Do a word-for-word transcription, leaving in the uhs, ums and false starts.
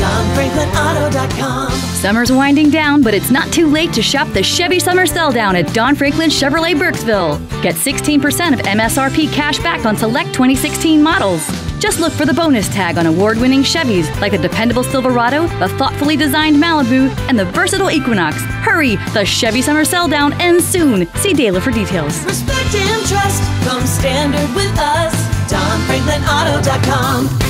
Don Franklin Auto dot com. Summer's winding down, but it's not too late to shop the Chevy Summer Sell Down at Don Franklin Chevrolet Burkesville. Get sixteen percent of M S R P cash back on select twenty sixteen models. Just look for the bonus tag on award-winning Chevys like the dependable Silverado, the thoughtfully designed Malibu, and the versatile Equinox. Hurry! The Chevy Summer Sell Down ends soon. See dealer for details. Respect and trust come standard with us. Don Franklin Auto dot com.